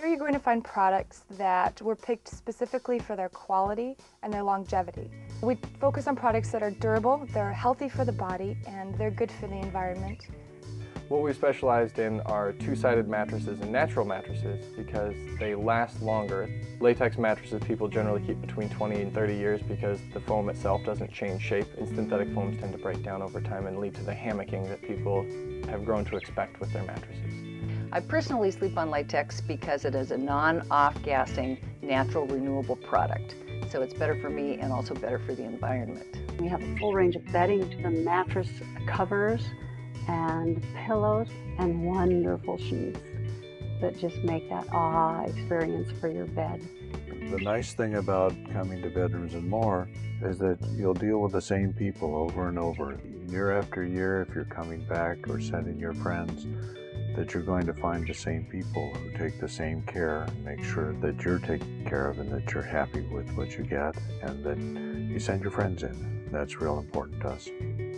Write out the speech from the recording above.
Here you're going to find products that were picked specifically for their quality and their longevity. We focus on products that are durable, they're healthy for the body, and they're good for the environment. What we've specialized in are two-sided mattresses and natural mattresses because they last longer. Latex mattresses people generally keep between 20 and 30 years because the foam itself doesn't change shape, and synthetic foams tend to break down over time and lead to the hammocking that people have grown to expect with their mattresses. I personally sleep on latex because it is a non-off-gassing, natural, renewable product. So it's better for me and also better for the environment. We have a full range of bedding to the mattress covers and pillows and wonderful sheets that just make that aha experience for your bed. The nice thing about coming to Bedrooms and More is that you'll deal with the same people over and over. Year after year, if you're coming back or sending your friends, that you're going to find the same people who take the same care and make sure that you're taken care of and that you're happy with what you get and that you send your friends in. That's real important to us.